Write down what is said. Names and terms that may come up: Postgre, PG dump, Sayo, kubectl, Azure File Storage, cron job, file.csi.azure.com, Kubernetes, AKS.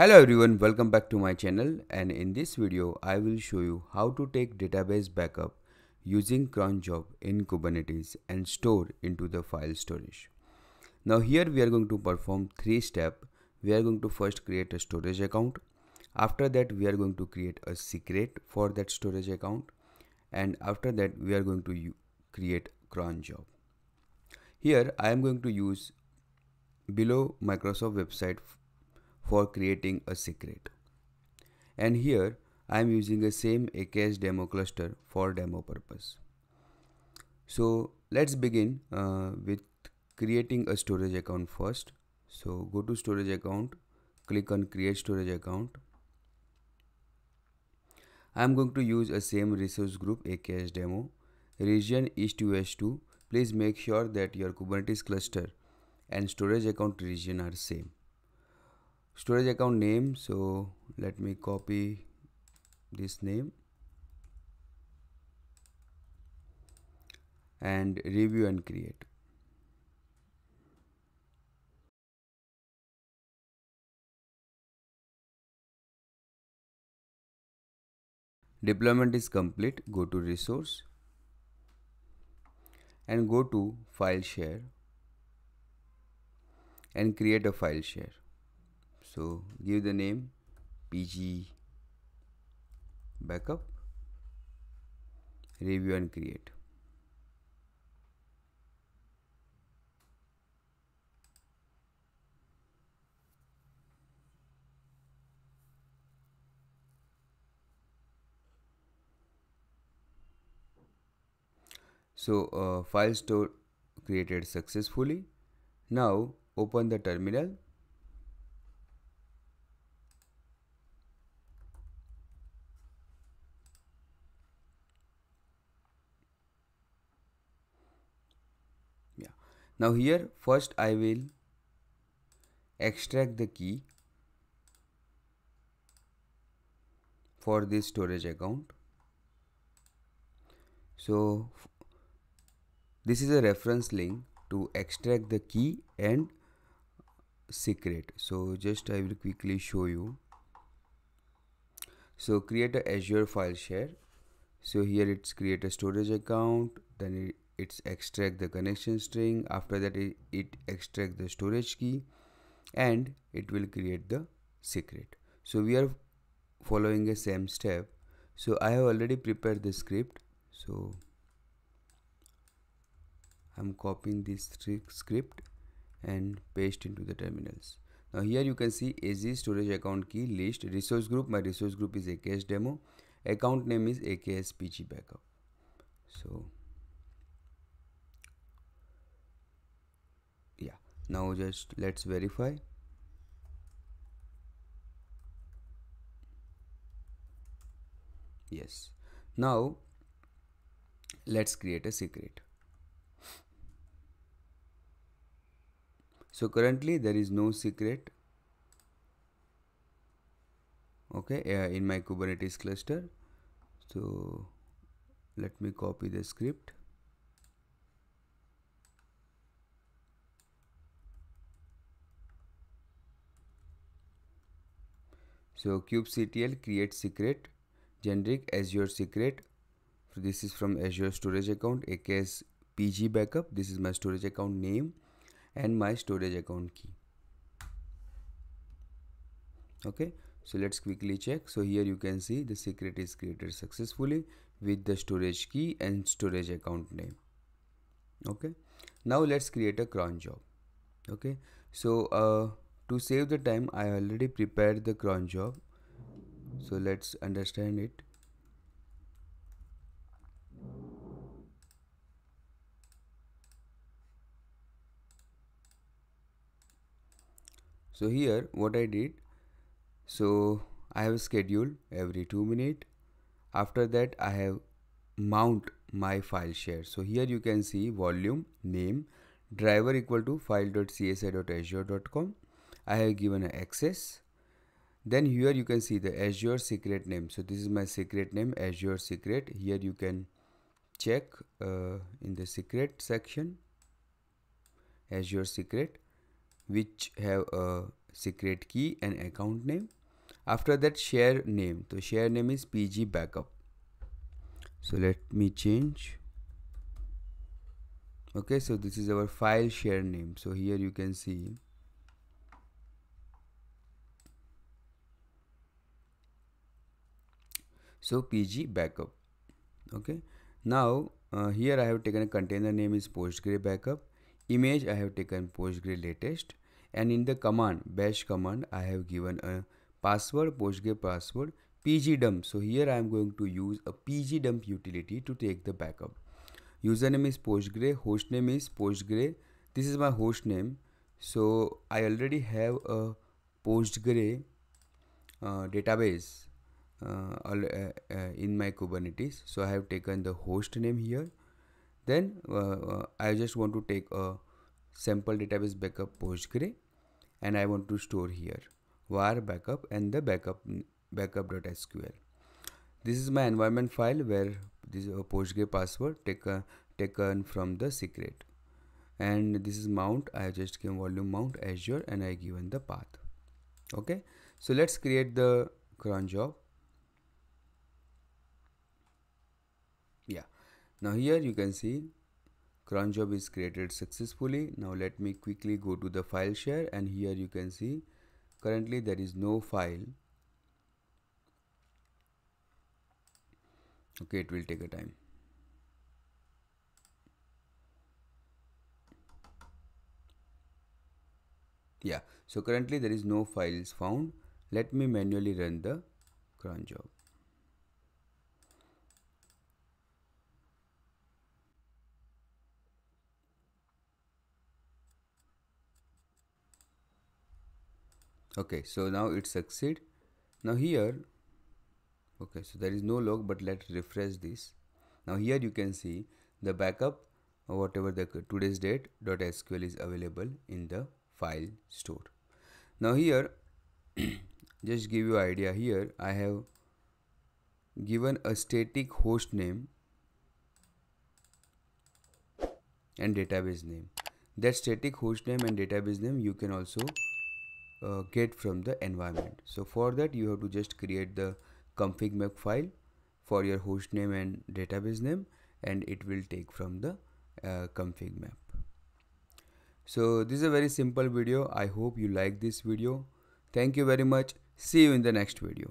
Hello everyone, welcome back to my channel, and in this video I will show you how to take database backup using cron job in Kubernetes and store into the file storage. Now here we are going to perform three steps. We are going to first create a storage account. After that we are going to create a secret for that storage account, and after that we are going to create cron job. Here I am going to use below Microsoft website for creating a secret, and here I am using the same AKS demo cluster for demo purpose. So let's begin with creating a storage account first. So go to storage account, click on create storage account. I am going to use a same resource group AKS demo, region is to S2. Please make sure that your Kubernetes cluster and storage account region are same. Storage account name, so let me copy this name and review and create. Deployment is complete. Go to resource and go to file share and create a file share. So give the name PG backup, review and create. So file store created successfully. Now open the terminal . Now here first I will extract the key for this storage account. So this is a reference link to extract the key and secret. So just I will quickly show you. So create a Azure file share. So here it's create a storage account, then it's extract the connection string. After that it extract the storage key and it will create the secret. So we are following the same step. So I have already prepared the script. So I'm copying this script and paste into the terminals. Now here you can see AZ storage account key list resource group. My resource group is AKS demo. Account name is AKS PG backup. So now just let's verify. Yes. Now let's create a secret. So currently there is no secret. Okay, in my Kubernetes cluster. So let me copy the script. So kubectl create secret generic Azure secret. So this is from Azure storage account AKS PG backup. This is my storage account name and my storage account key. Okay, so let's quickly check. So here you can see the secret is created successfully with the storage key and storage account name. Okay, now let's create a cron job. Okay, so to save the time, I already prepared the cron job. So let's understand it. So here what I did, so I have scheduled every 2 minutes. After that I have mount my file share. So here you can see volume, name, driver equal to file.csi.azure.com. I have given an access. Then here you can see the Azure secret name. So this is my secret name, Azure secret. Here you can check in the secret section, Azure secret, which have a secret key and account name. After that, share name. So share name is PG backup. So let me change. Okay, so this is our file share name. So here you can see. So PG backup. Okay, now here I have taken a container name is Postgre backup. Image I have taken Postgre latest, and in the command bash command I have given a password, Postgre password, PG dump. So here I am going to use a PG dump utility to take the backup. Username is Postgre, hostname is Postgre. This is my hostname. So I already have a Postgre database in my Kubernetes. So I have taken the host name here. Then I just want to take a sample database backup Postgre, and I want to store here var backup and the backup.sql. This is my environment file where this is a Postgre password taken from the secret, and this is mount. I just give volume mount Azure and I given the path. Okay, so let's create the cron job. Yeah, now here you can see cron job is created successfully. Now let me quickly go to the file share, and here you can see currently there is no file. Okay, it will take a time. Yeah, so currently there is no files found. Let me manually run the cron job. Okay, so now it succeed. Now here, okay, so there is no log, but let's refresh this. Now here you can see the backup or whatever the today's date.sql is available in the file store. Now here, just give you idea, here I have given a static host name and database name. That static host name and database name you can also get from the environment. So for that you have to just create the config map file for your host name and database name, and it will take from the config map. So this is a very simple video. I hope you like this video. Thank you very much. See you in the next video.